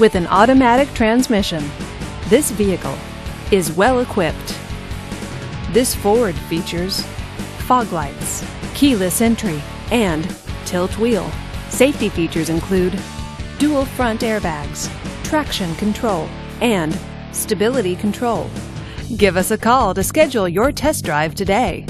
With an automatic transmission, this vehicle is well equipped. This Ford features fog lights, keyless entry, and tilt wheel. Safety features include dual front airbags, traction control, and stability control. Give us a call to schedule your test drive today.